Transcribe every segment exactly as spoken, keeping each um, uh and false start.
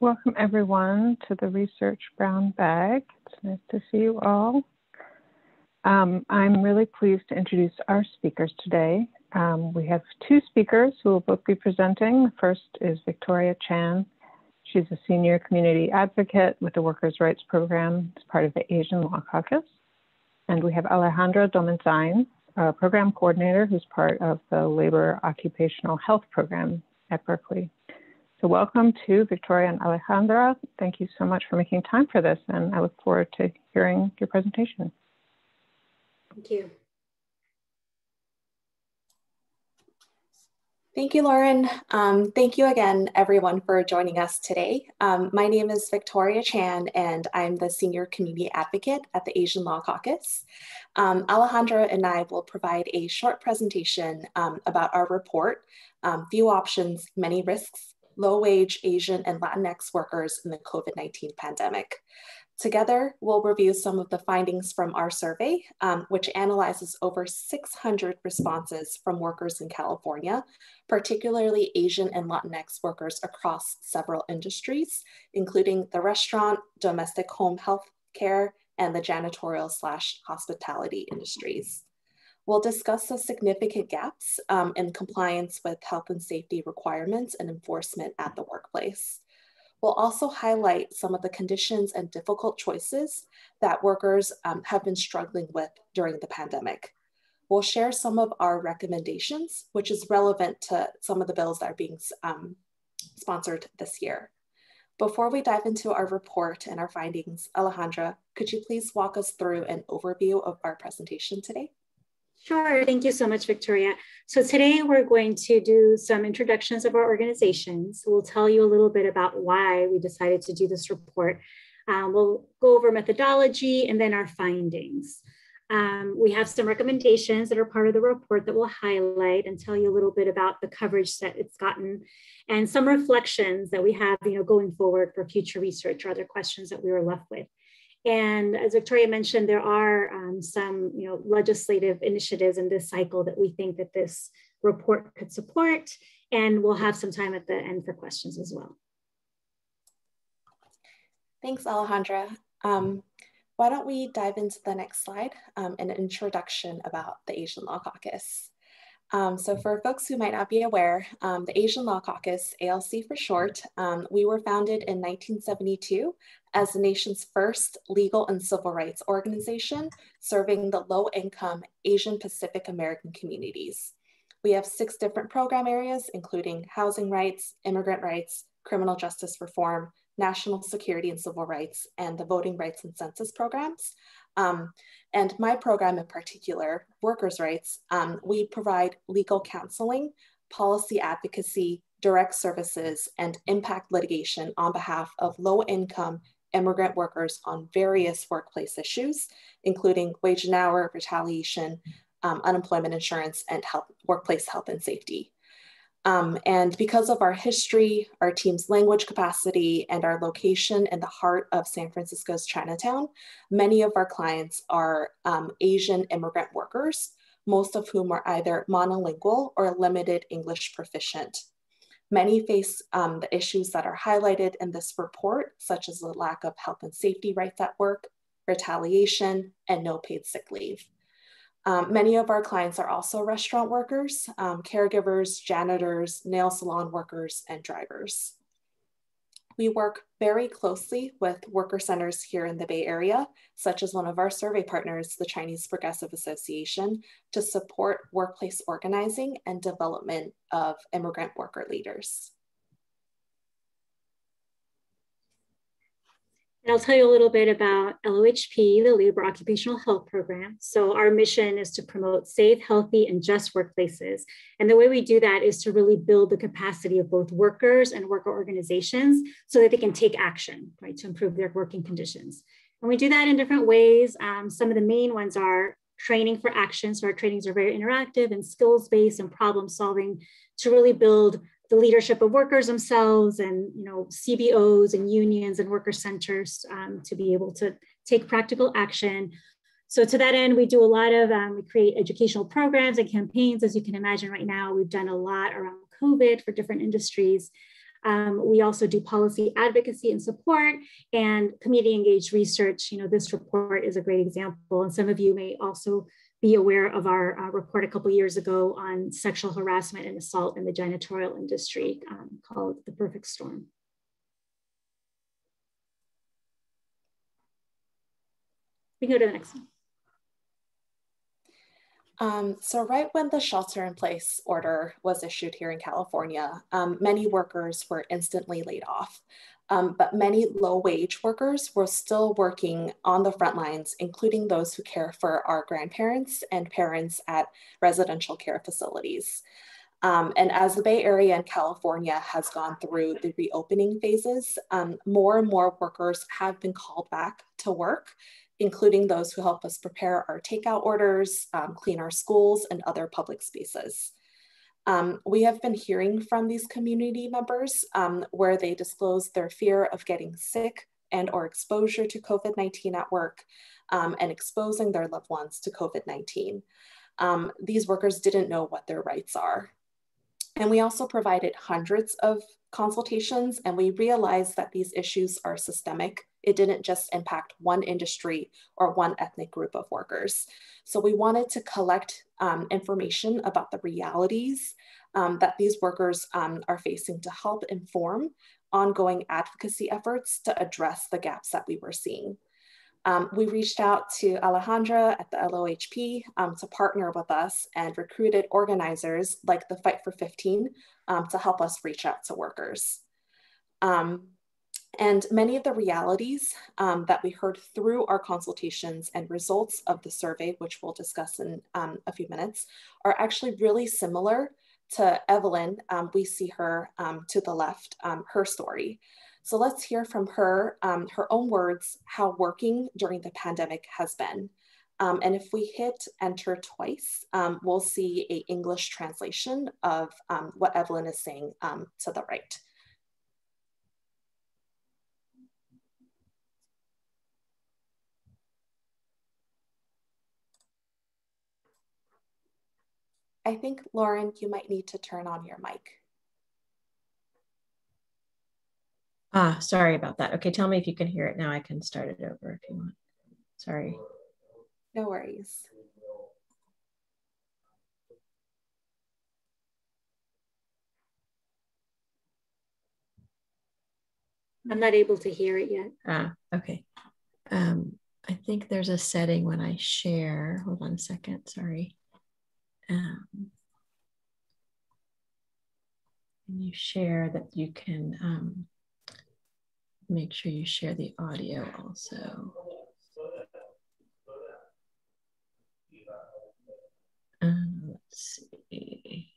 Welcome everyone to the Research Brown Bag. It's nice to see you all. Um, I'm really pleased to introduce our speakers today. Um, we have two speakers who will both be presenting. The first is Victoria Chan. She's a senior community advocate with the Workers' Rights Program as part of the Asian Law Caucus. And we have Alejandra Domenzain, a program coordinator who's part of the Labor Occupational Health Program at Berkeley. So welcome to Victoria and Alejandra. Thank you so much for making time for this, and I look forward to hearing your presentation. Thank you. Thank you, Lauren. Um, thank you again, everyone, for joining us today. Um, my name is Victoria Chan, and I'm the Senior Community Advocate at the Asian Law Caucus. Um, Alejandra and I will provide a short presentation um, about our report, um, Few Options, Many Risks, Low-Wage Asian and Latinx Workers in the COVID nineteen Pandemic. Together, we'll review some of the findings from our survey, um, which analyzes over six hundred responses from workers in California, particularly Asian and Latinx workers across several industries, including the restaurant, domestic home health care, and the janitorial slash hospitality industries. We'll discuss the significant gaps um, in compliance with health and safety requirements and enforcement at the workplace. We'll also highlight some of the conditions and difficult choices that workers um, have been struggling with during the pandemic. We'll share some of our recommendations, which is relevant to some of the bills that are being um, sponsored this year. Before we dive into our report and our findings, Alejandra, could you please walk us through an overview of our presentation today? Sure, thank you so much, Victoria. So today we're going to do some introductions of our organizations. We'll tell you a little bit about why we decided to do this report. Um, we'll go over methodology and then our findings. Um, we have some recommendations that are part of the report that we'll highlight and tell you a little bit about the coverage that it's gotten and some reflections that we have, you know, going forward for future research or other questions that we were left with. And as Victoria mentioned, there are um, some you know, legislative initiatives in this cycle that we think that this report could support, and we'll have some time at the end for questions as well. Thanks, Alejandra. Um, why don't we dive into the next slide, um, an introduction about the Asian Law Caucus. Um, so for folks who might not be aware, um, the Asian Law Caucus, A L C for short, um, we were founded in nineteen seventy-two as the nation's first legal and civil rights organization serving the low-income Asian Pacific American communities. We have six different program areas, including housing rights, immigrant rights, criminal justice reform, national security and civil rights, and the voting rights and census programs. Um, and my program in particular, Workers' Rights, um, we provide legal counseling, policy advocacy, direct services, and impact litigation on behalf of low-income immigrant workers on various workplace issues, including wage and hour, retaliation, um, unemployment insurance, and health, workplace health and safety. Um, and because of our history, our team's language capacity, and our location in the heart of San Francisco's Chinatown, many of our clients are um, Asian immigrant workers, most of whom are either monolingual or limited English proficient. Many face um, the issues that are highlighted in this report, such as the lack of health and safety rights at work, retaliation, and no paid sick leave. Um, many of our clients are also restaurant workers, um, caregivers, janitors, nail salon workers, and drivers. We work very closely with worker centers here in the Bay Area, such as one of our survey partners, the Chinese Progressive Association, to support workplace organizing and development of immigrant worker leaders. I'll tell you a little bit about L O H P, the Labor Occupational Health Program. So our mission is to promote safe, healthy, and just workplaces. And the way we do that is to really build the capacity of both workers and worker organizations so that they can take action, right, to improve their working conditions. And we do that in different ways. Um, some of the main ones are training for action. So our trainings are very interactive and skills-based and problem-solving to really build the leadership of workers themselves and you know C B Os and unions and worker centers um, to be able to take practical action. So to that end, we do a lot of, um, we create educational programs and campaigns. As you can imagine right now, we've done a lot around COVID for different industries. Um, we also do policy advocacy and support and community engaged research. You know, this report is a great example. And some of you may also be aware of our uh, report a couple years ago on sexual harassment and assault in the janitorial industry um, called The Perfect Storm. We can go to the next one. Um, so right when the shelter in place order was issued here in California, um, many workers were instantly laid off, um, but many low wage workers were still working on the front lines, including those who care for our grandparents and parents at residential care facilities. Um, and as the Bay Area and California has gone through the reopening phases, um, more and more workers have been called back to work, including those who help us prepare our takeout orders, um, clean our schools and other public spaces. Um, we have been hearing from these community members um, where they disclose their fear of getting sick and or exposure to COVID nineteen at work um, and exposing their loved ones to COVID nineteen. Um, these workers didn't know what their rights are. And we also provided hundreds of consultations, and we realized that these issues are systemic. It didn't just impact one industry or one ethnic group of workers. So we wanted to collect um, information about the realities um, that these workers um, are facing to help inform ongoing advocacy efforts to address the gaps that we were seeing. Um, we reached out to Alejandra at the L O H P um, to partner with us and recruited organizers like the Fight for fifteen um, to help us reach out to workers. Um, and many of the realities um, that we heard through our consultations and results of the survey, which we'll discuss in um, a few minutes, are actually really similar to Evelyn. Um, we see her um, to the left, um, her story. So let's hear from her, um, her own words, how working during the pandemic has been. Um, and if we hit enter twice, um, we'll see an English translation of um, what Evelyn is saying um, to the right. I think, Lauren, you might need to turn on your mic. Ah, sorry about that. Okay, tell me if you can hear it now. I can start it over if you want. Sorry. No worries. I'm not able to hear it yet. Ah, okay. Um, I think there's a setting when I share. Hold on a second, sorry. Um, when you share that you can... Um, make sure you share the audio also. Um, let's see.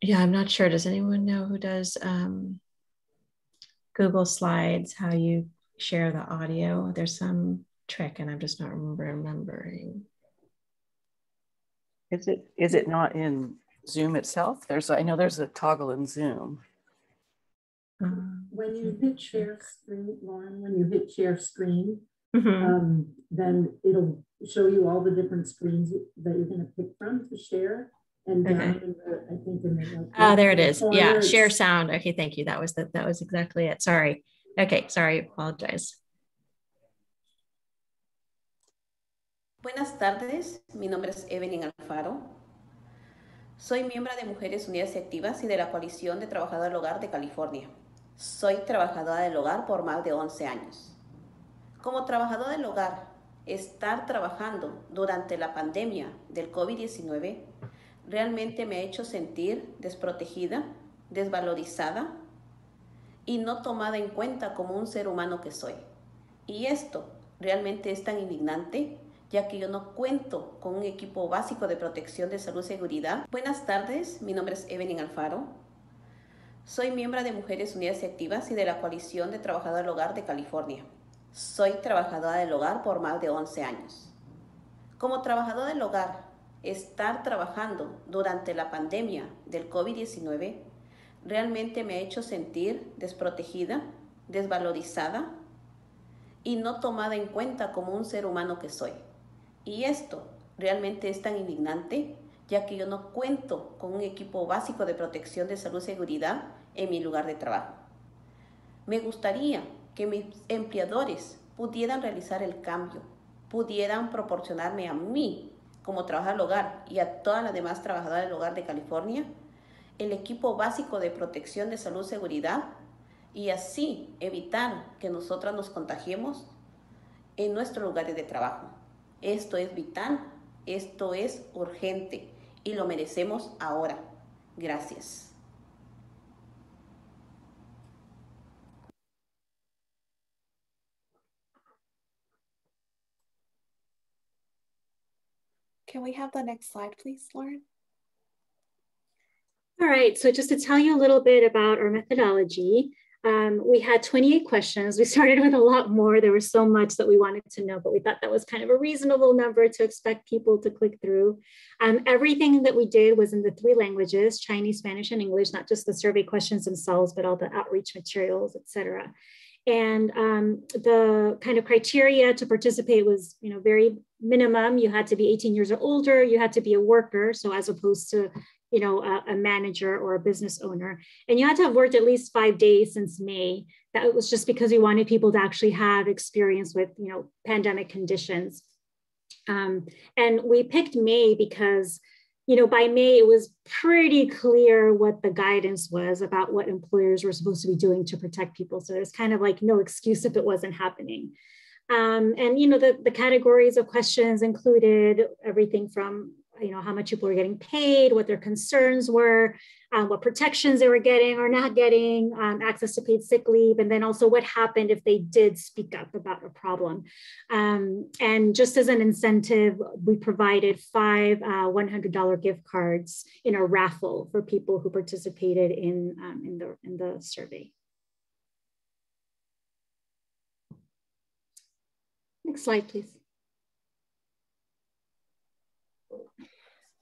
Yeah, I'm not sure. Does anyone know who does um, Google Slides, how you share the audio? There's some trick and I'm just not remembering. Is it, is it not in Zoom itself? There's, I know there's a toggle in Zoom. When you hit share screen, Lauren, when you hit share screen, mm-hmm. um, then it'll show you all the different screens that you're going to pick from to share. And okay. down in the, I think in the, like, oh, there it is. Corners. Yeah, share sound. Okay, thank you. That was the, that was exactly it. Sorry. Okay, sorry. Apologize. Buenas tardes. Mi nombre es Evelyn Alfaro. Soy miembro de Mujeres Unidas Activas y de la Coalición de Trabajadoras del Hogar de California. Soy trabajadora del hogar por más de once años. Como trabajadora del hogar, estar trabajando durante la pandemia del COVID diecinueve realmente me ha hecho sentir desprotegida, desvalorizada y no tomada en cuenta como un ser humano que soy. Y esto realmente es tan indignante, ya que yo no cuento con un equipo básico de protección de salud y seguridad. Buenas tardes, mi nombre es Evelyn Alfaro. Soy miembro de Mujeres Unidas Activas y de la Coalición de Trabajadoras del Hogar de California. Soy trabajadora del hogar por más de once años. Como trabajadora del hogar, estar trabajando durante la pandemia del COVID diecinueve realmente me ha hecho sentir desprotegida, desvalorizada y no tomada en cuenta como un ser humano que soy. Y esto realmente es tan indignante, ya que yo no cuento con un equipo básico de protección de salud y seguridad en mi lugar de trabajo. Me gustaría que mis empleadores pudieran realizar el cambio, pudieran proporcionarme a mí, como trabajadora del hogar y a todas las demás trabajadoras del hogar de California, el equipo básico de protección de salud y seguridad, y así evitar que nosotras nos contagiemos en nuestros lugares de trabajo. Esto es vital, esto es urgente y lo merecemos ahora. Gracias. Can we have the next slide, please, Lauren? All right, so just to tell you a little bit about our methodology, um, we had twenty-eight questions. We started with a lot more. There was so much that we wanted to know, but we thought that was kind of a reasonable number to expect people to click through. Um, everything that we did was in the three languages, Chinese, Spanish, and English, not just the survey questions themselves, but all the outreach materials, et cetera. And um, the kind of criteria to participate was, you know, very minimum. You had to be eighteen years or older. You had to be a worker, so as opposed to, you know, a, a manager or a business owner. And you had to have worked at least five days since May. That was just because we wanted people to actually have experience with, you know, pandemic conditions. Um, and we picked May because, you know, by May, it was pretty clear what the guidance was about what employers were supposed to be doing to protect people. So there's kind of like no excuse if it wasn't happening. Um, and, you know, the, the categories of questions included everything from, you know, how much people were getting paid, what their concerns were, um, what protections they were getting or not getting, um, access to paid sick leave, and then also what happened if they did speak up about a problem. Um, and just as an incentive, we provided five uh, one hundred dollar gift cards in a raffle for people who participated in, um, in, the, in the survey. Next slide, please.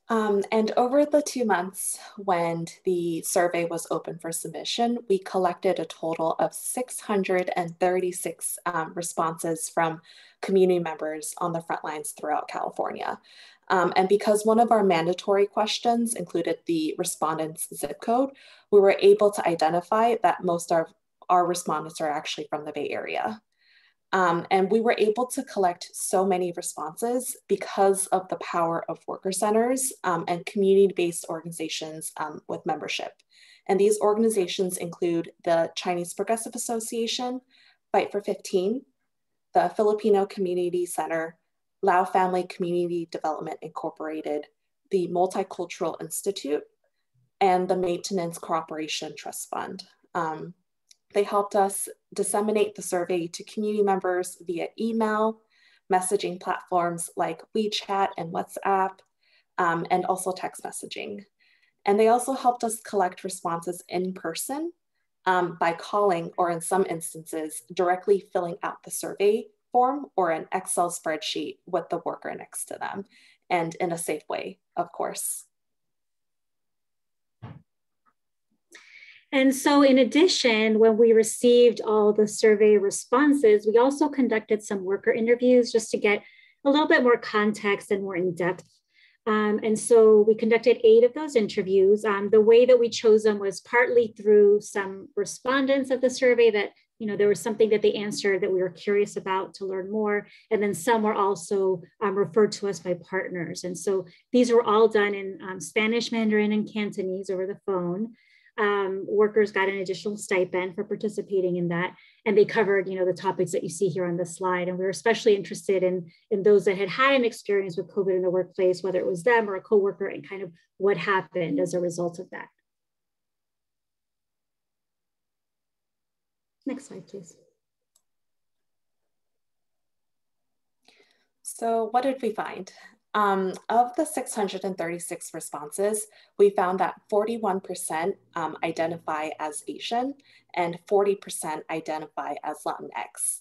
Um, and over the two months when the survey was open for submission, we collected a total of six hundred thirty-six um, responses from community members on the front lines throughout California. Um, and because one of our mandatory questions included the respondent's zip code, we were able to identify that most of our respondents are actually from the Bay Area. Um, and we were able to collect so many responses because of the power of worker centers um, and community-based organizations um, with membership. And these organizations include the Chinese Progressive Association, Fight for fifteen, the Filipino Community Center, Lao Family Community Development Incorporated, the Multicultural Institute, and the Maintenance Cooperation Trust Fund. Um, They helped us disseminate the survey to community members via email, messaging platforms like WeChat and WhatsApp, um, and also text messaging. And they also helped us collect responses in person um, by calling, or in some instances, directly filling out the survey form or an Excel spreadsheet with the worker next to them, and in a safe way, of course. And so in addition, when we received all the survey responses, we also conducted some worker interviews just to get a little bit more context and more in depth. Um, and so we conducted eight of those interviews. Um, the way that we chose them was partly through some respondents of the survey that, you know, there was something that they answered that we were curious about to learn more. And then some were also um, referred to us by partners. And so these were all done in um, Spanish, Mandarin, and Cantonese over the phone. Um, workers got an additional stipend for participating in that. And they covered, you know, the topics that you see here on the slide. And we were especially interested in, in those that had had an experience with COVID in the workplace, whether it was them or a coworker, and kind of what happened as a result of that. Next slide, please. So what did we find? Um, of the six hundred thirty-six responses, we found that forty-one percent um, identify as Asian and forty percent identify as Latinx.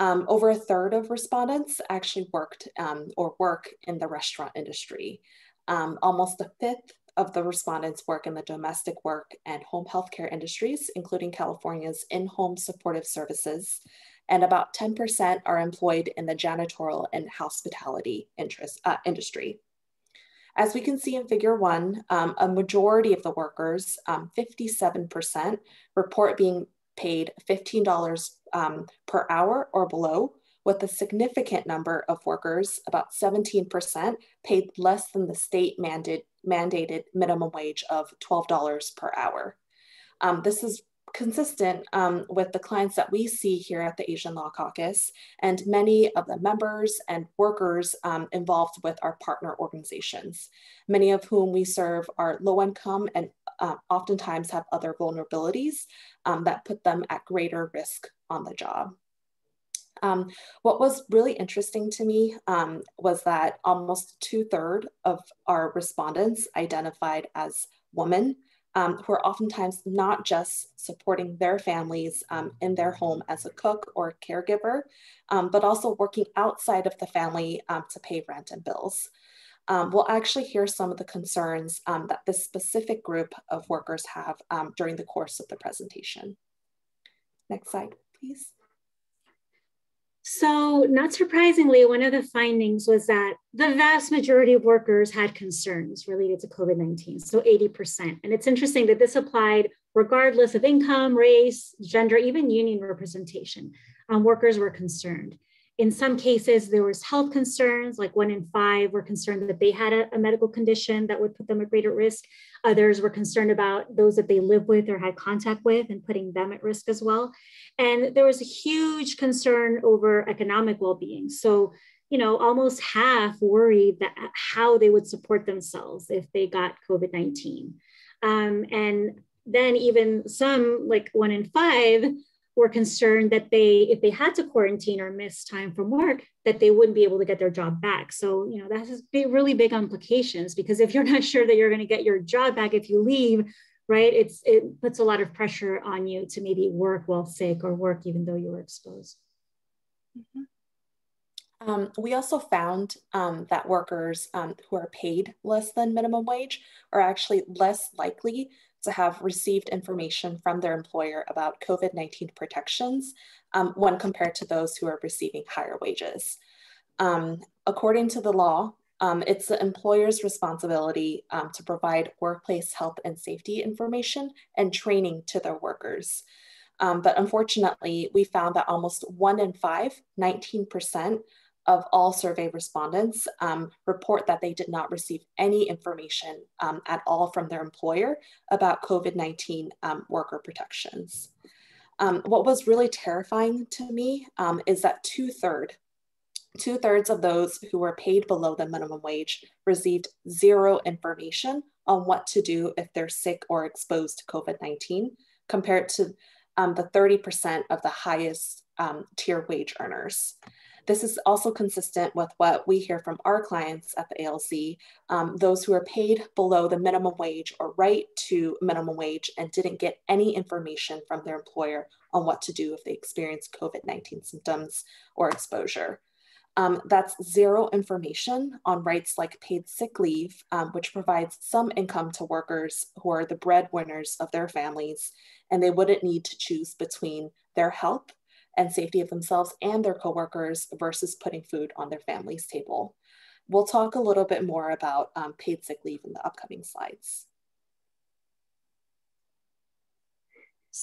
Um, over a third of respondents actually worked um, or work in the restaurant industry. Um, almost a fifth of the respondents work in the domestic work and home healthcare industries, including California's in-home supportive services, and about ten percent are employed in the janitorial and hospitality interest, uh, industry. As we can see in figure one, um, a majority of the workers, um, fifty-seven percent, report being paid fifteen dollars um, per hour or below, with a significant number of workers, about seventeen percent, paid less than the state mandated, mandated minimum wage of twelve dollars per hour. Um, this is consistent um, with the clients that we see here at the Asian Law Caucus and many of the members and workers um, involved with our partner organizations, many of whom we serve are low income and uh, oftentimes have other vulnerabilities um, that put them at greater risk on the job. Um, what was really interesting to me um, was that almost two-thirds of our respondents identified as women, Um, who are oftentimes not just supporting their families um, in their home as a cook or a caregiver, um, but also working outside of the family um, to pay rent and bills. Um, we'll actually hear some of the concerns um, that this specific group of workers have um, during the course of the presentation. Next slide, please. So not surprisingly, one of the findings was that the vast majority of workers had concerns related to COVID nineteen, so eighty percent. And it's interesting that this applied regardless of income, race, gender, even union representation. Um, workers were concerned. In some cases, there was health concerns, like one in five were concerned that they had a, a medical condition that would put them at greater risk. Others were concerned about those that they live with or had contact with and putting them at risk as well. And there was a huge concern over economic well-being. So, you know, almost half worried that how they would support themselves if they got COVID nineteen. Um, and then even some, like one in five, were concerned that they, if they had to quarantine or miss time from work, that they wouldn't be able to get their job back. So, you know, that has big, really big implications, because if you're not sure that you're going to get your job back if you leave, right, it's, it puts a lot of pressure on you to maybe work while sick or work even though you were exposed. Mm-hmm. Um, we also found um, that workers um, who are paid less than minimum wage are actually less likely to have received information from their employer about COVID nineteen protections um, when compared to those who are receiving higher wages. Um, according to the law, um, it's the employer's responsibility um, to provide workplace health and safety information and training to their workers. Um, but unfortunately, we found that almost one in five, nineteen percent of all survey respondents um, report that they did not receive any information um, at all from their employer about COVID nineteen um, worker protections. Um, what was really terrifying to me um, is that two-thirds two-thirds of those who were paid below the minimum wage received zero information on what to do if they're sick or exposed to COVID nineteen, compared to Um, the thirty percent of the highest um, tier wage earners. This is also consistent with what we hear from our clients at the A L C, um, those who are paid below the minimum wage or right to minimum wage and didn't get any information from their employer on what to do if they experience COVID nineteen symptoms or exposure. Um, that's zero information on rights like paid sick leave, um, which provides some income to workers who are the breadwinners of their families, and they wouldn't need to choose between their health and safety of themselves and their coworkers versus putting food on their family's table. We'll talk a little bit more about um, paid sick leave in the upcoming slides.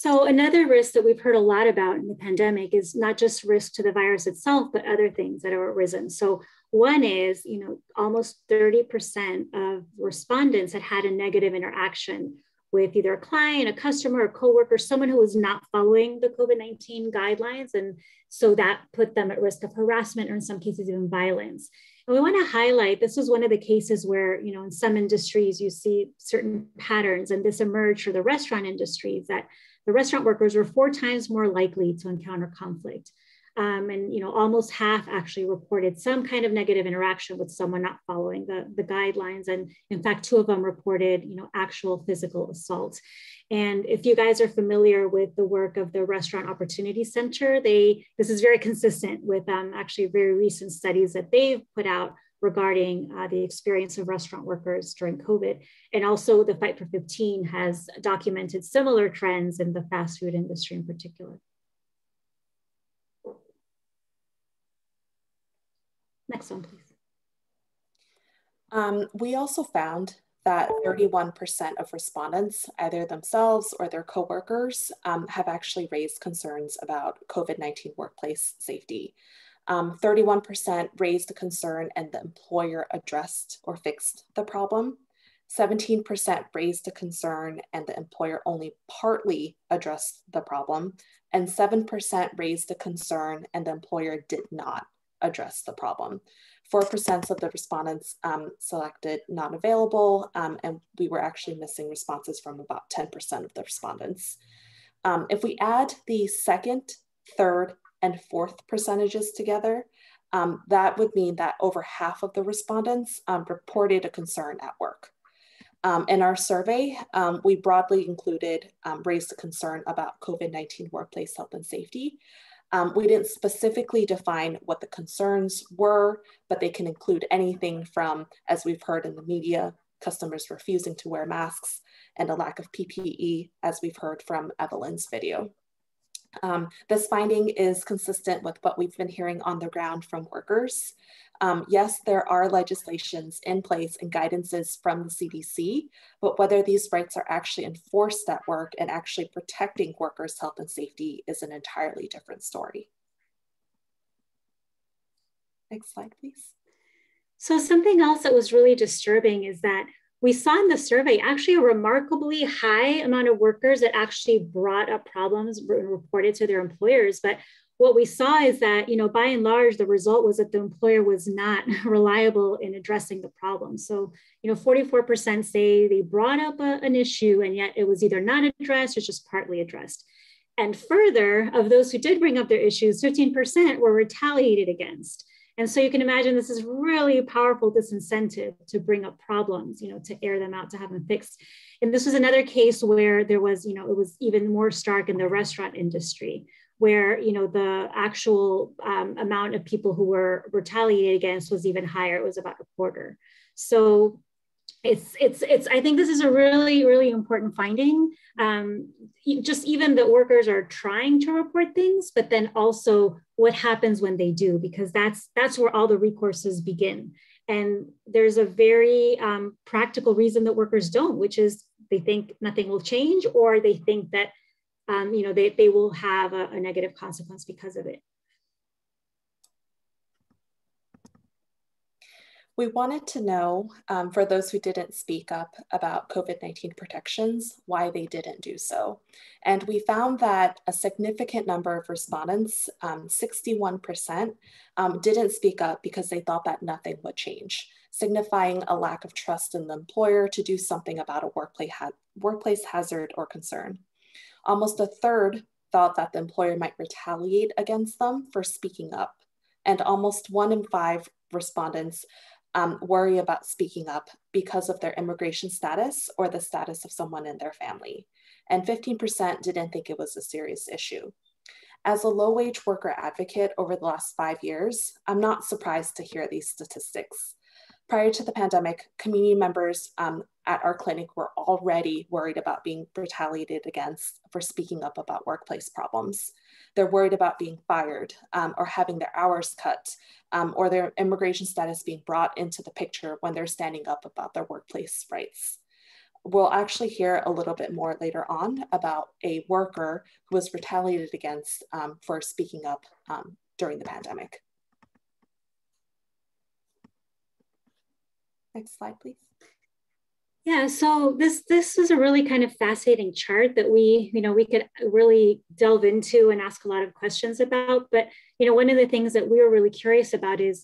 So another risk that we've heard a lot about in the pandemic is not just risk to the virus itself, but other things that have arisen. So one is, you know, almost thirty percent of respondents had had a negative interaction with either a client, a customer, a coworker, someone who was not following the COVID nineteen guidelines. And so that put them at risk of harassment or in some cases even violence. And we want to highlight, this was one of the cases where, you know, in some industries, you see certain patterns, and this emerged for the restaurant industries, that the restaurant workers were four times more likely to encounter conflict. Um, and, you know, almost half actually reported some kind of negative interaction with someone not following the, the guidelines. And in fact, two of them reported, you know, actual physical assault. And if you guys are familiar with the work of the Restaurant Opportunity Center, they, this is very consistent with um, actually very recent studies that they've put out regarding uh, the experience of restaurant workers during COVID. And also the Fight for fifteen has documented similar trends in the fast food industry in particular. next one, please. Um, we also found that thirty-one percent of respondents, either themselves or their coworkers, um, have actually raised concerns about COVID nineteen workplace safety. Um, thirty-one percent raised a concern and the employer addressed or fixed the problem. seventeen percent raised a concern and the employer only partly addressed the problem. And seven percent raised a concern and the employer did not address the problem. four percent of the respondents um, selected not available, um, and we were actually missing responses from about ten percent of the respondents. Um, if we add the second, third, and fourth percentages together, um, that would mean that over half of the respondents um, reported a concern at work. Um, in our survey, um, we broadly included um, raised a concern about COVID nineteen workplace health and safety. Um, we didn't specifically define what the concerns were, but they can include anything from, as we've heard in the media, customers refusing to wear masks and a lack of P P E, as we've heard from Evelyn's video. Um, this finding is consistent with what we've been hearing on the ground from workers. Um, yes, there are legislations in place and guidances from the C D C, but whether these rights are actually enforced at work and actually protecting workers' health and safety is an entirely different story. Next slide, please. So something else that was really disturbing is that we saw in the survey actually a remarkably high amount of workers that actually brought up problems and reported to their employers. But what we saw is that, you know, by and large, the result was that the employer was not reliable in addressing the problem. So, you know, forty-four percent say they brought up a, an issue and yet it was either not addressed or just partly addressed. And further, of those who did bring up their issues, fifteen percent were retaliated against. And so you can imagine this is really powerful disincentive to bring up problems, you know, to air them out, to have them fixed. And this was another case where there was, you know, it was even more stark in the restaurant industry, where, you know, the actual um, amount of people who were retaliated against was even higher. It was about a quarter. So it's, it's, it's, I think this is a really, really important finding. Um, just even that workers are trying to report things, but then also what happens when they do, because that's, that's where all the recourses begin. And there's a very um, practical reason that workers don't, which is they think nothing will change, or they think that Um, you know, they, they will have a, a negative consequence because of it. We wanted to know, um, for those who didn't speak up about COVID nineteen protections, why they didn't do so. And we found that a significant number of respondents, um, sixty-one percent, um, didn't speak up because they thought that nothing would change, signifying a lack of trust in the employer to do something about a workplace, ha- workplace hazard or concern. Almost a third thought that the employer might retaliate against them for speaking up. And almost one in five respondents um, worry about speaking up because of their immigration status or the status of someone in their family. And fifteen percent didn't think it was a serious issue. As a low-wage worker advocate over the last five years, I'm not surprised to hear these statistics. Prior to the pandemic, community members um, at our clinic were already worried about being retaliated against for speaking up about workplace problems. They're worried about being fired um, or having their hours cut um, or their immigration status being brought into the picture when they're standing up about their workplace rights. We'll actually hear a little bit more later on about a worker who was retaliated against um, for speaking up um, during the pandemic. Next slide, please. Yeah, so this this is a really kind of fascinating chart that we, you know, we could really delve into and ask a lot of questions about. But, you know, one of the things that we were really curious about is,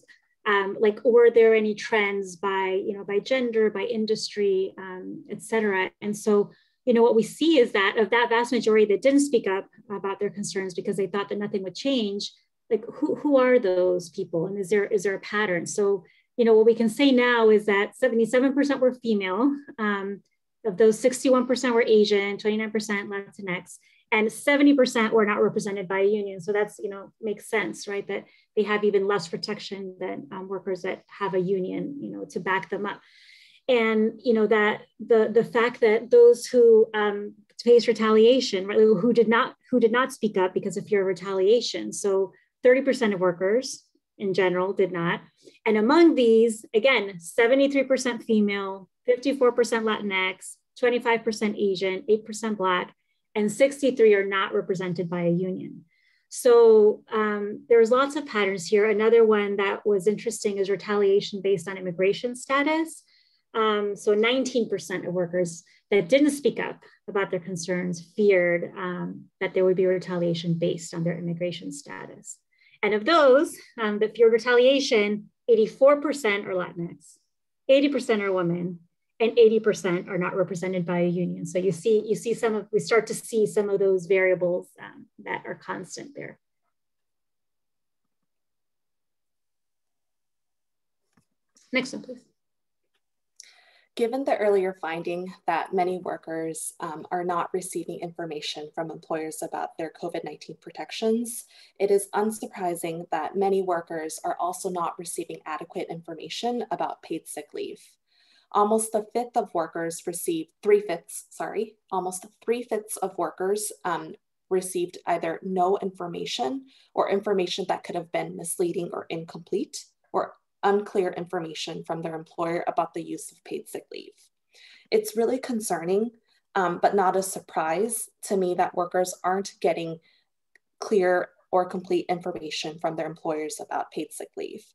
um, like, were there any trends by, you know, by gender, by industry, um, et cetera. And so, you know, what we see is that of that vast majority that didn't speak up about their concerns because they thought that nothing would change, like, who, who are those people? And is there is there a pattern? So, you know, what we can say now is that seventy-seven percent were female, um, of those sixty-one percent were Asian, twenty-nine percent Latinx, and seventy percent were not represented by a union. So that's, you know, makes sense, right? That they have even less protection than um, workers that have a union, you know, to back them up. And, you know, that the, the fact that those who um, face retaliation, right, who did not, who did not speak up because of fear of retaliation. So thirty percent of workers, in general did not. And among these, again, seventy-three percent female, fifty-four percent Latinx, twenty-five percent Asian, eight percent Black, and sixty-three are not represented by a union. So um, there's lots of patterns here. Another one that was interesting is retaliation based on immigration status. Um, so nineteen percent of workers that didn't speak up about their concerns feared um, that there would be retaliation based on their immigration status. And of those um, that feared retaliation, eighty-four percent are Latinx, eighty percent are women, and eighty percent are not represented by a union. So you see, you see some of, we start to see some of those variables um, that are constant there. Next one, please. Given the earlier finding that many workers um, are not receiving information from employers about their COVID nineteen protections, it is unsurprising that many workers are also not receiving adequate information about paid sick leave. Almost a fifth of workers received, three-fifths, sorry, almost three-fifths of workers um, received either no information or information that could have been misleading or incomplete or unclear information from their employer about the use of paid sick leave. It's really concerning, um, but not a surprise to me that workers aren't getting clear or complete information from their employers about paid sick leave.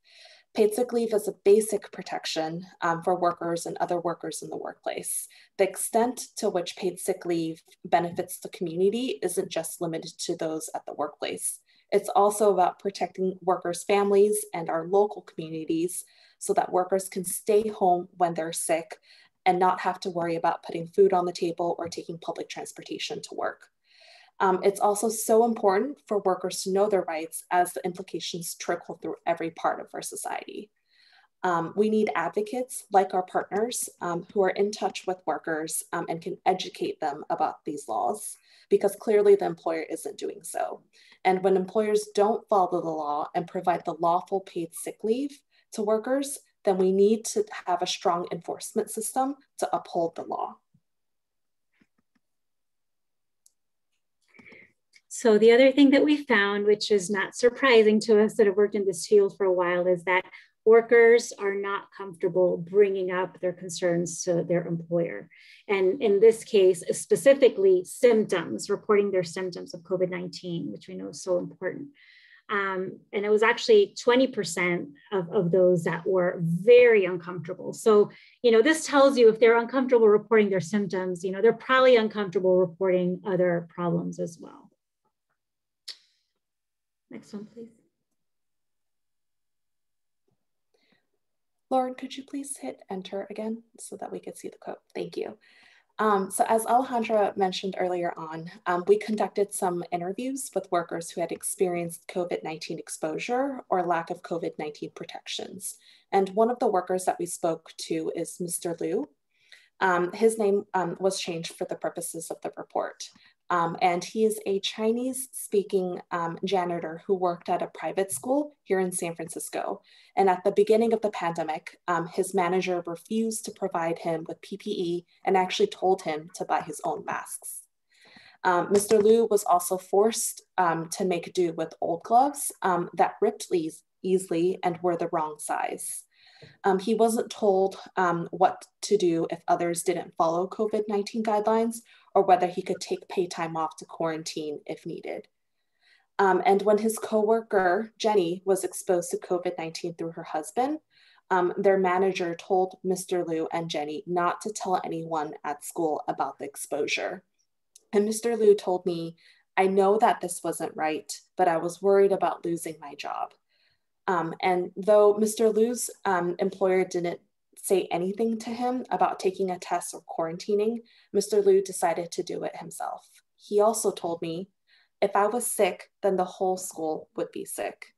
Paid sick leave is a basic protection um, for workers and other workers in the workplace. The extent to which paid sick leave benefits the community isn't just limited to those at the workplace. It's also about protecting workers' families and our local communities so that workers can stay home when they're sick and not have to worry about putting food on the table or taking public transportation to work. Um, it's also so important for workers to know their rights as the implications trickle through every part of our society. Um, we need advocates like our partners um, who are in touch with workers um, and can educate them about these laws, because clearly the employer isn't doing so. And when employers don't follow the law and provide the lawful paid sick leave to workers, then we need to have a strong enforcement system to uphold the law. So the other thing that we found, which is not surprising to us that have worked in this field for a while, is that workers are not comfortable bringing up their concerns to their employer. And in this case, specifically symptoms, reporting their symptoms of COVID nineteen, which we know is so important. Um, and it was actually twenty percent of, of those that were very uncomfortable. So, you know, this tells you if they're uncomfortable reporting their symptoms, you know, they're probably uncomfortable reporting other problems as well. Next one, please. Lauren, could you please hit enter again so that we could see the code? Thank you. Um, so as Alejandra mentioned earlier on, um, we conducted some interviews with workers who had experienced COVID nineteen exposure or lack of COVID nineteen protections. And one of the workers that we spoke to is Mister Liu. Um, his name um, was changed for the purposes of the report. Um, and he is a Chinese-speaking um, janitor who worked at a private school here in San Francisco. And at the beginning of the pandemic, um, his manager refused to provide him with P P E and actually told him to buy his own masks. Um, Mister Liu was also forced um, to make do with old gloves um, that ripped easily and were the wrong size. Um, he wasn't told um, what to do if others didn't follow COVID nineteen guidelines or whether he could take paid time off to quarantine if needed. Um, and when his coworker, Jenny, was exposed to COVID nineteen through her husband, um, their manager told Mister Liu and Jenny not to tell anyone at school about the exposure. And Mister Liu told me, "I know that this wasn't right, but I was worried about losing my job." Um, and though Mister Liu's um, employer didn't say anything to him about taking a test or quarantining, Mister Liu decided to do it himself. He also told me, "If I was sick, then the whole school would be sick."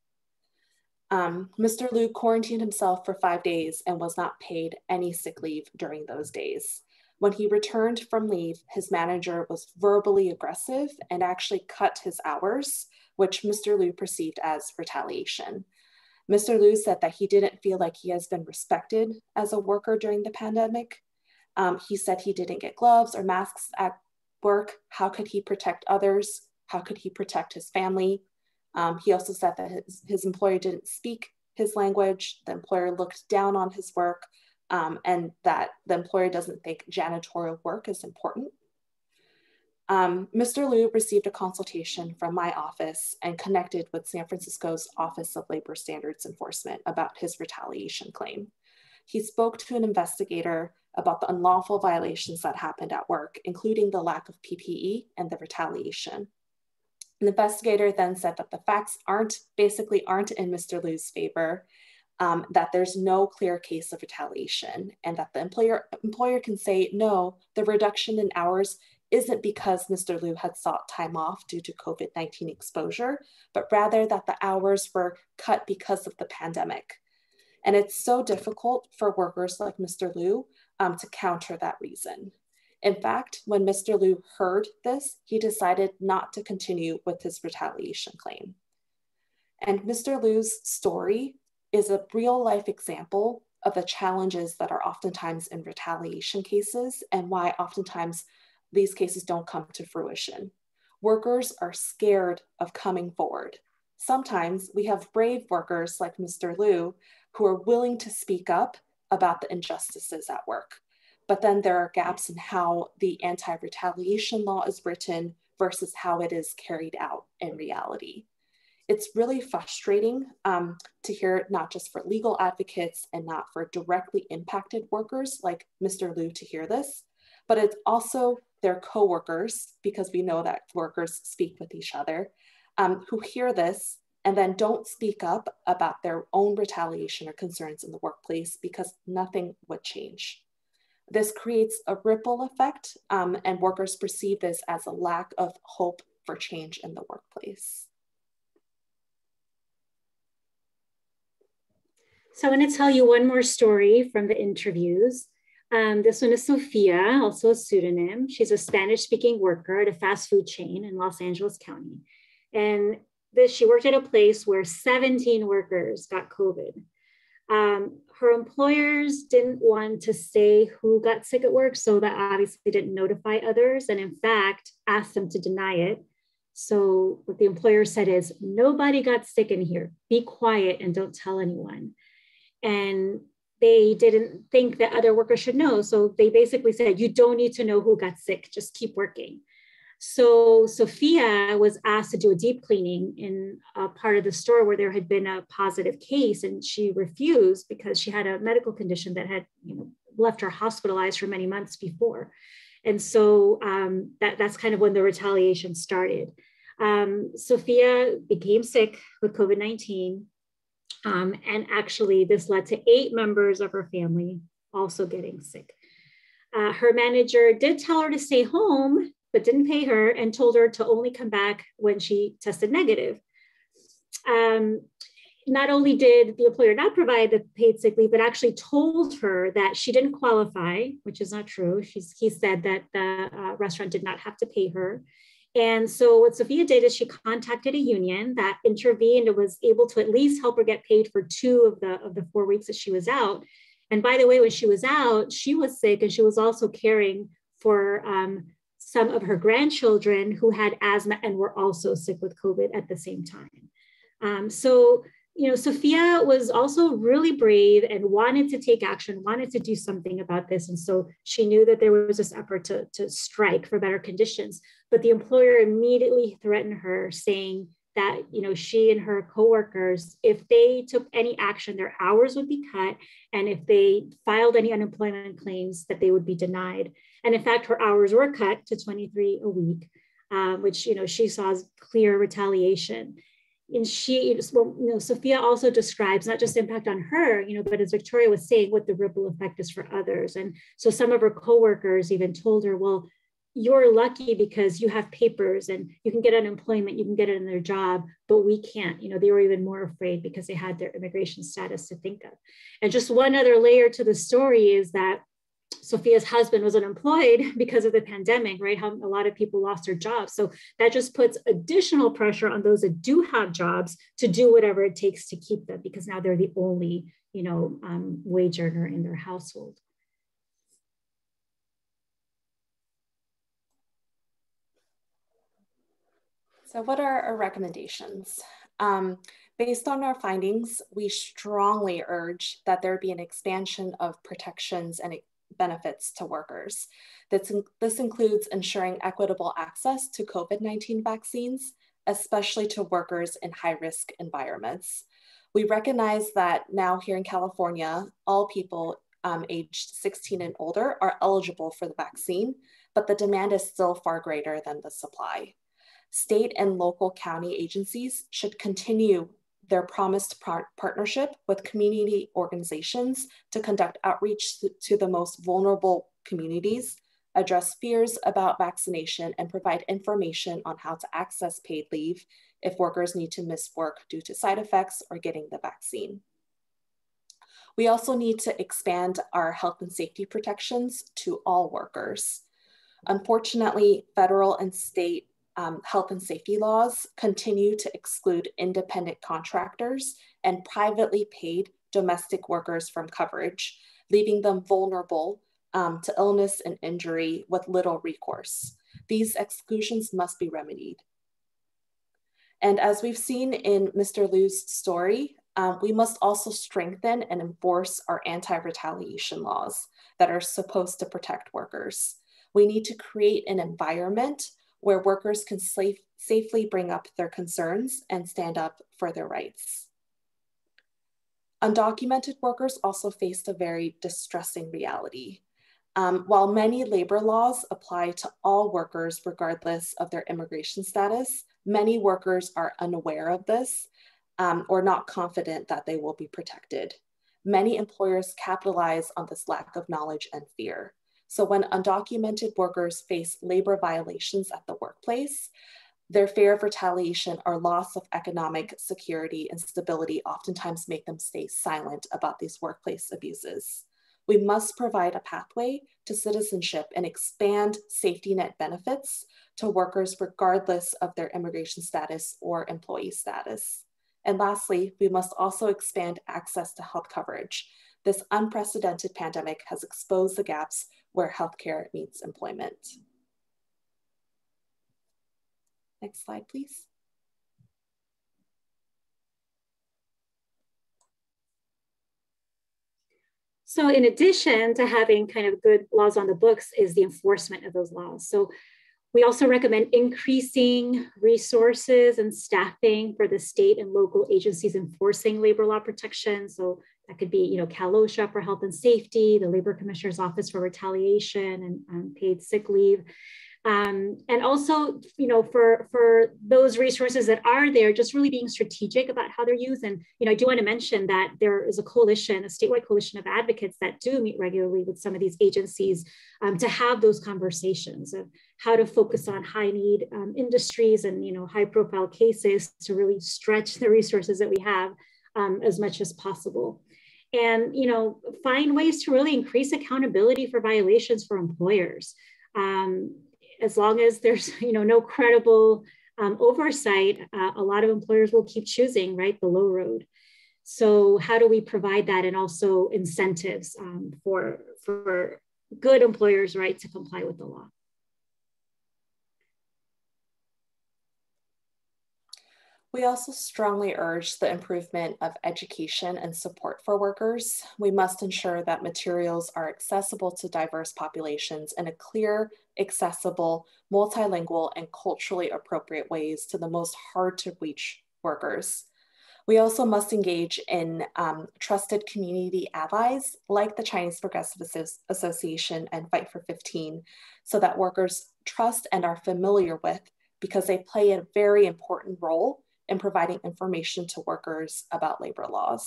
Um, Mister Liu quarantined himself for five days and was not paid any sick leave during those days. When he returned from leave, his manager was verbally aggressive and actually cut his hours, which Mister Liu perceived as retaliation. Mister Liu said that he didn't feel like he has been respected as a worker during the pandemic. Um, he said he didn't get gloves or masks at work. How could he protect others? How could he protect his family? Um, he also said that his, his employer didn't speak his language, the employer looked down on his work, um, and that the employer doesn't think janitorial work is important. Um, Mister Liu received a consultation from my office and connected with San Francisco's Office of Labor Standards Enforcement about his retaliation claim. He spoke to an investigator about the unlawful violations that happened at work, including the lack of P P E and the retaliation. An investigator then said that the facts aren't, basically aren't in Mister Liu's favor, um, that there's no clear case of retaliation, and that the employer, employer can say, no, the reduction in hours isn't because Mister Liu had sought time off due to COVID nineteen exposure, but rather that the hours were cut because of the pandemic. And it's so difficult for workers like Mister Liu um, to counter that reason. In fact, when Mister Liu heard this, he decided not to continue with his retaliation claim. And Mister Liu's story is a real life example of the challenges that are oftentimes in retaliation cases and why oftentimes these cases don't come to fruition. Workers are scared of coming forward. Sometimes we have brave workers like Mister Liu who are willing to speak up about the injustices at work. But then there are gaps in how the anti-retaliation law is written versus how it is carried out in reality. It's really frustrating um, to hear, not just for legal advocates and not for directly impacted workers like Mister Liu to hear this, but it's also their coworkers, because we know that workers speak with each other, um, who hear this and then don't speak up about their own retaliation or concerns in the workplace because nothing would change. This creates a ripple effect, um, and workers perceive this as a lack of hope for change in the workplace. So I'm going to tell you one more story from the interviews. Um, this one is Sofia, also a pseudonym. She's a Spanish-speaking worker at a fast food chain in Los Angeles County. And this, she worked at a place where seventeen workers got COVID. Um, her employers didn't want to say who got sick at work, so that obviously didn't notify others, and in fact, asked them to deny it. So what the employer said is, nobody got sick in here, be quiet and don't tell anyone. And they didn't think that other workers should know, so they basically said, you don't need to know who got sick, just keep working. So Sofia was asked to do a deep cleaning in a part of the store where there had been a positive case, and she refused because she had a medical condition that had, you know, left her hospitalized for many months before. And so um, that, that's kind of when the retaliation started. Um, Sofia became sick with COVID nineteen, um, and actually this led to eight members of her family also getting sick. Uh, her manager did tell her to stay home, but didn't pay her and told her to only come back when she tested negative. Um, not only did the employer not provide the paid sick leave, but actually told her that she didn't qualify, which is not true. She's, he said that the uh, restaurant did not have to pay her. And so what Sofia did is she contacted a union that intervened and was able to at least help her get paid for two of the, of the four weeks that she was out. And by the way, when she was out, she was sick and she was also caring for um, some of her grandchildren who had asthma and were also sick with COVID at the same time. Um, so, you know, Sofia was also really brave and wanted to take action, wanted to do something about this. And so she knew that there was this effort to, to strike for better conditions, but the employer immediately threatened her, saying that, you know, she and her coworkers, if they took any action, their hours would be cut. And if they filed any unemployment claims, that they would be denied. And in fact, her hours were cut to twenty-three a week, um, which, you know, she saw as clear retaliation. And she, well, you know, Sofia also describes not just impact on her, you know, but as Victoria was saying, what the ripple effect is for others. And so some of her coworkers even told her, well, you're lucky because you have papers and you can get unemployment, you can get another job, but we can't. You know, they were even more afraid because they had their immigration status to think of. And just one other layer to the story is that Sofia's husband was unemployed because of the pandemic, right? How a lot of people lost their jobs. So that just puts additional pressure on those that do have jobs to do whatever it takes to keep them, because now they're the only, you know, um, wage earner in their household. So what are our recommendations? Um, based on our findings, we strongly urge that there be an expansion of protections and benefits to workers. This, this includes ensuring equitable access to COVID nineteen vaccines, especially to workers in high-risk environments. We recognize that now here in California, all people um, aged sixteen and older are eligible for the vaccine, but the demand is still far greater than the supply. State and local county agencies should continue their promised par- partnership with community organizations to conduct outreach to, to the most vulnerable communities, address fears about vaccination, and provide information on how to access paid leave if workers need to miss work due to side effects or getting the vaccine. We also need to expand our health and safety protections to all workers. Unfortunately, federal and state um, health and safety laws continue to exclude independent contractors and privately paid domestic workers from coverage, leaving them vulnerable Um, to illness and injury with little recourse. These exclusions must be remedied. And as we've seen in Mister Liu's story, um, we must also strengthen and enforce our anti-retaliation laws that are supposed to protect workers. We need to create an environment where workers can safe, safely bring up their concerns and stand up for their rights. Undocumented workers also faced a very distressing reality. Um, while many labor laws apply to all workers regardless of their immigration status, many workers are unaware of this um, or not confident that they will be protected. Many employers capitalize on this lack of knowledge and fear. So when undocumented workers face labor violations at the workplace, their fear of retaliation or loss of economic security and stability oftentimes make them stay silent about these workplace abuses. We must provide a pathway to citizenship and expand safety net benefits to workers regardless of their immigration status or employee status. And lastly, we must also expand access to health coverage. This unprecedented pandemic has exposed the gaps where healthcare meets employment. Next slide, please. So in addition to having kind of good laws on the books is the enforcement of those laws. So we also recommend increasing resources and staffing for the state and local agencies enforcing labor law protection. So that could be, you know, Cal OSHA for health and safety, the Labor Commissioner's Office for retaliation and um, paid sick leave. Um, and also, you know, for, for those resources that are there, just really being strategic about how they're used. And, you know, I do want to mention that there is a coalition, a statewide coalition of advocates that do meet regularly with some of these agencies um, to have those conversations of how to focus on high need um, industries and, you know, high profile cases to really stretch the resources that we have um, as much as possible. And, you know, find ways to really increase accountability for violations for employers. Um, As long as there's, you know, no credible um, oversight, uh, a lot of employers will keep choosing, right, the low road. So how do we provide that and also incentives um, for, for good employers, right, to comply with the law? We also strongly urge the improvement of education and support for workers. We must ensure that materials are accessible to diverse populations in a clear, accessible, multilingual, and culturally appropriate ways to the most hard-to-reach workers. We also must engage in um, trusted community allies like the Chinese Progressive Association and Fight for fifteen so that workers trust and are familiar with because they play a very important role and providing information to workers about labor laws.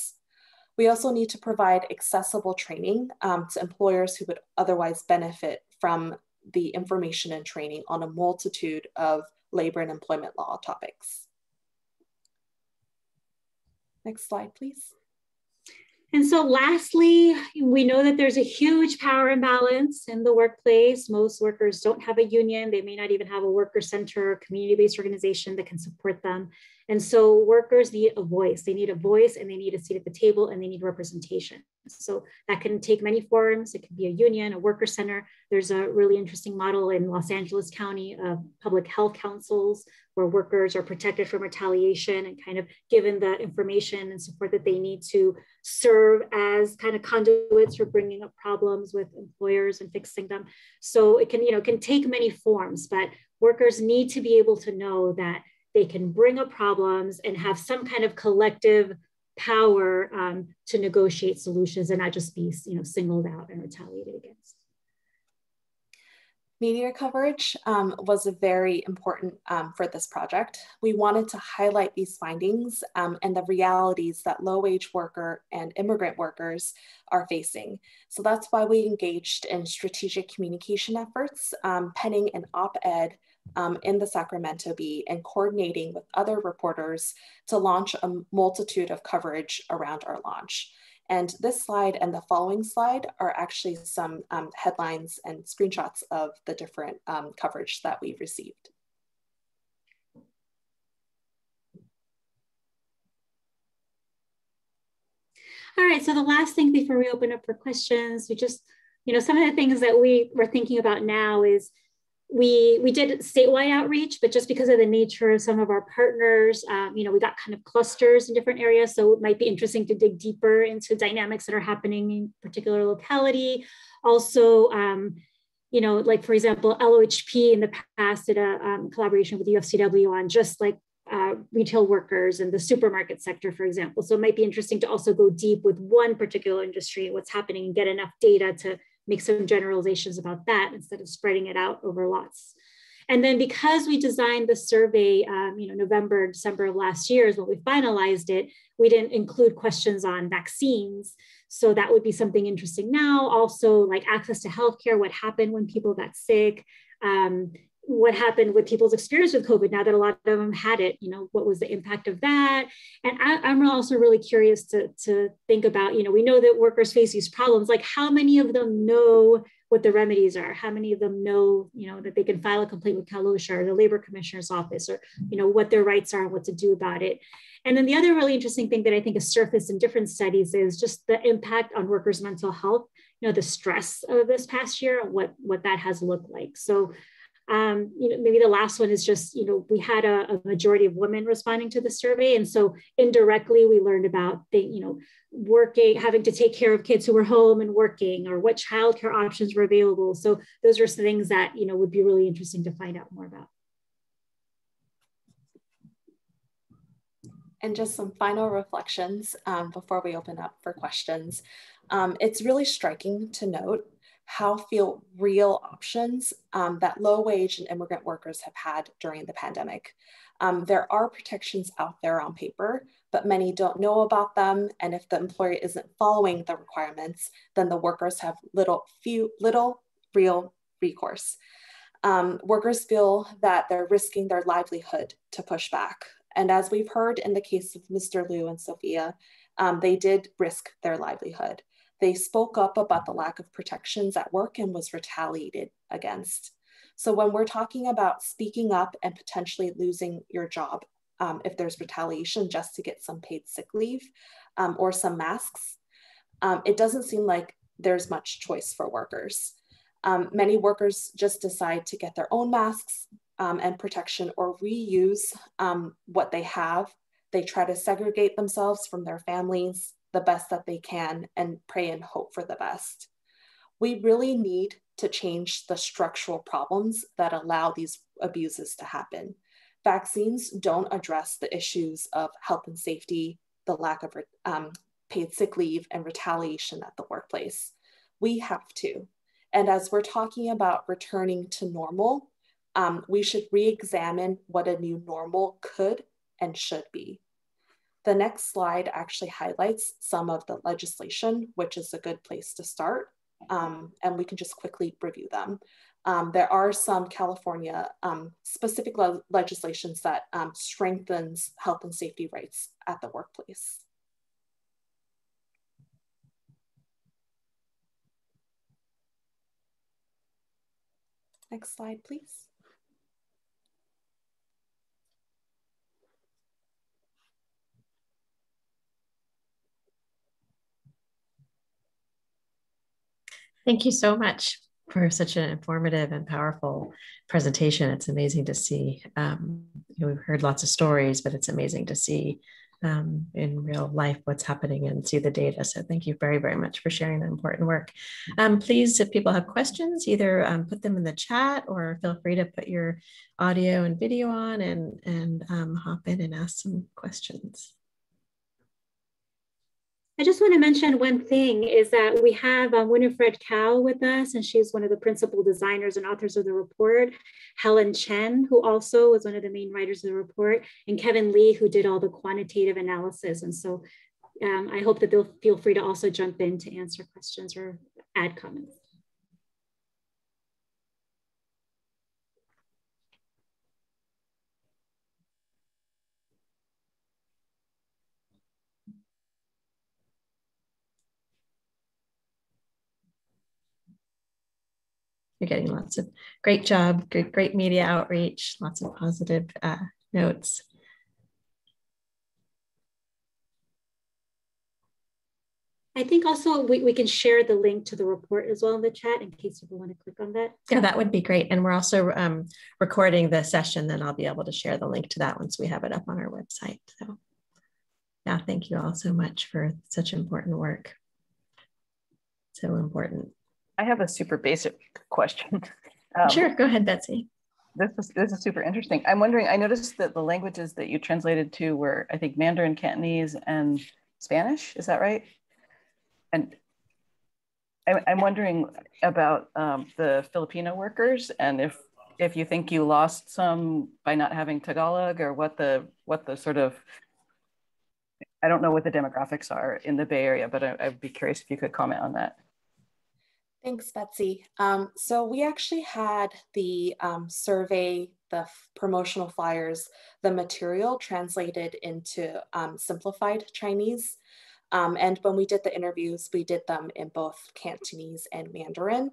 We also need to provide accessible training um, to employers who would otherwise benefit from the information and training on a multitude of labor and employment law topics. Next slide, please. And so lastly, we know that there's a huge power imbalance in the workplace. Most workers don't have a union. They may not even have a worker center or community-based organization that can support them. And so workers need a voice. They need a voice and they need a seat at the table and they need representation. So that can take many forms. It can be a union, a worker center. There's a really interesting model in Los Angeles County of public health councils where workers are protected from retaliation and kind of given the information and support that they need to serve as kind of conduits for bringing up problems with employers and fixing them. So it can, you know, can take many forms, but workers need to be able to know that they can bring up problems and have some kind of collective power um, to negotiate solutions and not just be, you know, singled out and retaliated against. Media coverage um, was very important um, for this project. We wanted to highlight these findings um, and the realities that low-wage worker and immigrant workers are facing. So that's why we engaged in strategic communication efforts, um, penning an op-ed Um, in the Sacramento Bee and coordinating with other reporters to launch a multitude of coverage around our launch. And this slide and the following slide are actually some um, headlines and screenshots of the different um, coverage that we've received. All right, so the last thing before we open up for questions, we just, you know, some of the things that we were thinking about now is We, we did statewide outreach, but just because of the nature of some of our partners, um, you know, we got kind of clusters in different areas. So it might be interesting to dig deeper into dynamics that are happening in particular locality. Also, um, you know, like, for example, L O H P in the past did a um, collaboration with U F C W on just like uh, retail workers and the supermarket sector, for example. So it might be interesting to also go deep with one particular industry and what's happening and get enough data to make some generalizations about that instead of spreading it out over lots. And then because we designed the survey, um, you know, November, December of last year is when we finalized it, we didn't include questions on vaccines. So that would be something interesting now. Also, like access to healthcare, what happened when people got sick, um, what happened with people's experience with COVID now that a lot of them had it, you know, what was the impact of that? And I, I'm also really curious to, to think about, you know, we know that workers face these problems, like how many of them know what the remedies are? How many of them know, you know, that they can file a complaint with Cal OSHA or the Labor Commissioner's Office or, you know, what their rights are and what to do about it? And then the other really interesting thing that I think has surfaced in different studies is just the impact on workers' mental health, you know, the stress of this past year, what, what that has looked like. So, Um, you know, maybe the last one is just, you know, we had a, a majority of women responding to the survey. And so indirectly, we learned about, the, you know, working, having to take care of kids who were home and working, or what childcare options were available. So those are some things that, you know, would be really interesting to find out more about. And just some final reflections um, before we open up for questions. Um, it's really striking to note how few real options um, that low-wage and immigrant workers have had during the pandemic. Um, there are protections out there on paper, but many don't know about them. And if the employer isn't following the requirements, then the workers have little, few, little real recourse. Um, workers feel that they're risking their livelihood to push back. And as we've heard in the case of Mister Liu and Sofia, um, they did risk their livelihood. They spoke up about the lack of protections at work and was retaliated against. So when we're talking about speaking up and potentially losing your job, um, if there's retaliation just to get some paid sick leave um, or some masks, um, it doesn't seem like there's much choice for workers. Um, many workers just decide to get their own masks um, and protection or reuse um, what they have. They try to segregate themselves from their families the best that they can and pray and hope for the best. We really need to change the structural problems that allow these abuses to happen. Vaccines don't address the issues of health and safety, the lack of um, paid sick leave and retaliation at the workplace. We have to. And as we're talking about returning to normal, um, we should re-examine what a new normal could and should be. The next slide actually highlights some of the legislation, which is a good place to start. Um, and we can just quickly review them. Um, there are some California um, specific le legislations that um, strengthens health and safety rights at the workplace. Next slide, please. Thank you so much for such an informative and powerful presentation. It's amazing to see. Um, you know, we've heard lots of stories, but it's amazing to see um, in real life what's happening and see the data. So thank you very, very much for sharing that important work. Um, please, if people have questions, either um, put them in the chat or feel free to put your audio and video on and, and um, hop in and ask some questions. I just want to mention one thing is that we have uh, Winifred Cao with us, and she's one of the principal designers and authors of the report. Helen Chen, who also was one of the main writers of the report, and Kevin Lee, who did all the quantitative analysis. And so um, I hope that they'll feel free to also jump in to answer questions or add comments. You're getting lots of great job, good, great media outreach, lots of positive uh, notes. I think also we, we can share the link to the report as well in the chat in case people want to click on that. Yeah, that would be great. And we're also um, recording the session, then I'll be able to share the link to that once we have it up on our website. So yeah, thank you all so much for such important work. So important. I have a super basic question. Um, sure, go ahead, Betsy. This is, this is super interesting. I'm wondering, I noticed that the languages that you translated to were, I think, Mandarin, Cantonese, and Spanish, is that right? And I'm, I'm wondering about um, the Filipino workers and if if you think you lost some by not having Tagalog or what the, what the sort of, I don't know what the demographics are in the Bay Area, but I, I'd be curious if you could comment on that. Thanks, Betsy. Um, so we actually had the um, survey, the promotional flyers, the material translated into um, simplified Chinese. Um, and when we did the interviews, we did them in both Cantonese and Mandarin.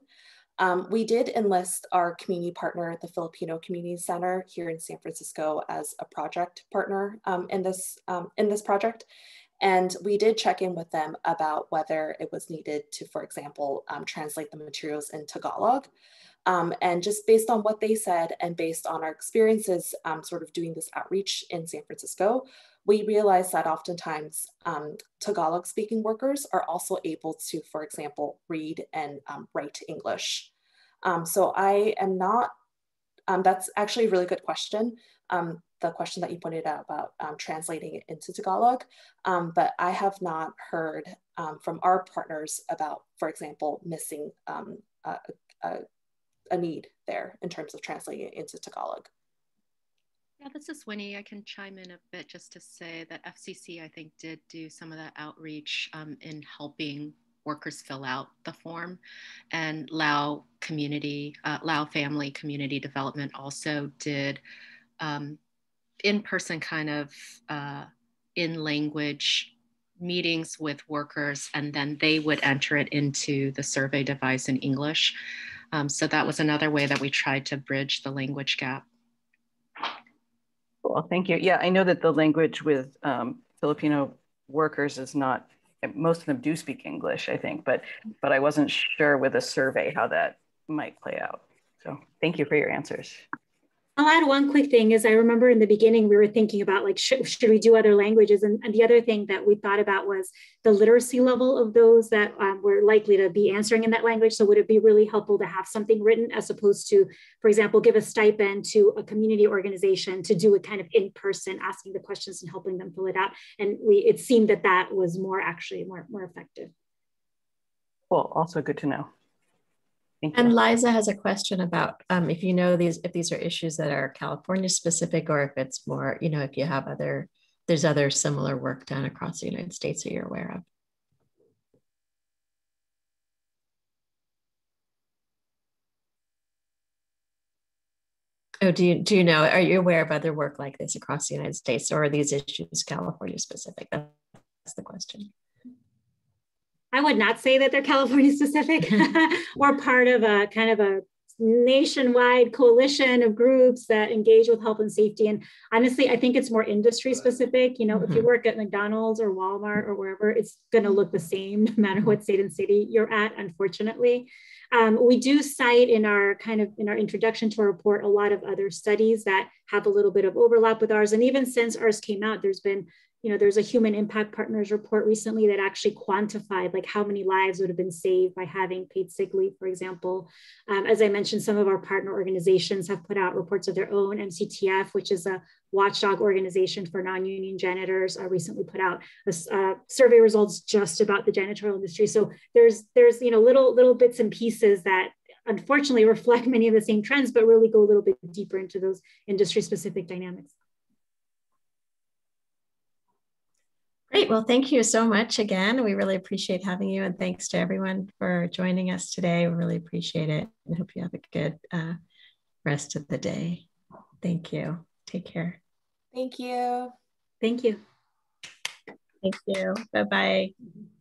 Um, we did enlist our community partner, the Filipino Community Center here in San Francisco, as a project partner um, in this um, in this project. And we did check in with them about whether it was needed to, for example, um, translate the materials in Tagalog. Um, and just based on what they said and based on our experiences um, sort of doing this outreach in San Francisco, we realized that oftentimes um, Tagalog speaking workers are also able to, for example, read and um, write English. Um, so I am not, um, that's actually a really good question. Um, the question that you pointed out about um, translating it into Tagalog, um, but I have not heard um, from our partners about, for example, missing um, a, a, a need there in terms of translating it into Tagalog. Yeah, this is Winnie. I can chime in a bit just to say that F C C, I think, did do some of that outreach um, in helping workers fill out the form, and Lao community, uh, Lao Family Community Development also did um, in-person kind of uh, in-language meetings with workers, and then they would enter it into the survey device in English. Um, so that was another way that we tried to bridge the language gap. Well, thank you. Yeah, I know that the language with um, Filipino workers is not, most of them do speak English, I think, but, but I wasn't sure with a survey how that might play out. So thank you for your answers. I'll add one quick thing is I remember in the beginning, we were thinking about like, should, should we do other languages? And, and the other thing that we thought about was the literacy level of those that um, were likely to be answering in that language. So would it be really helpful to have something written as opposed to, for example, give a stipend to a community organization to do a kind of in-person asking the questions and helping them fill it out. And we it seemed that that was more actually more, more effective. Well, also good to know. And Liza has a question about um, if you know these, if these are issues that are California specific, or if it's more, you know, if you have other, there's other similar work done across the United States that you're aware of. Oh, do you, do you know, are you aware of other work like this across the United States, or are these issues California specific? That's the question. I would not say that they're California specific. We're part of a kind of a nationwide coalition of groups that engage with health and safety. And honestly, I think it's more industry specific. You know, mm-hmm. if you work at McDonald's or Walmart or wherever, it's going to look the same no matter what state and city you're at, unfortunately. Um, we do cite in our kind of in our introduction to our report a lot of other studies that have a little bit of overlap with ours. And even since ours came out, there's been, you know, there's a Human Impact Partners report recently that actually quantified like how many lives would have been saved by having paid sick leave, for example. Um, as I mentioned, some of our partner organizations have put out reports of their own. M C T F, which is a watchdog organization for non-union janitors, uh, recently put out a, uh, survey results just about the janitorial industry. So there's, there's you know, little, little bits and pieces that unfortunately reflect many of the same trends, but really go a little bit deeper into those industry-specific dynamics. Great. Well, thank you so much again. We really appreciate having you, and thanks to everyone for joining us today. We really appreciate it and hope you have a good uh, rest of the day. Thank you. Take care. Thank you. Thank you. Thank you. Bye-bye.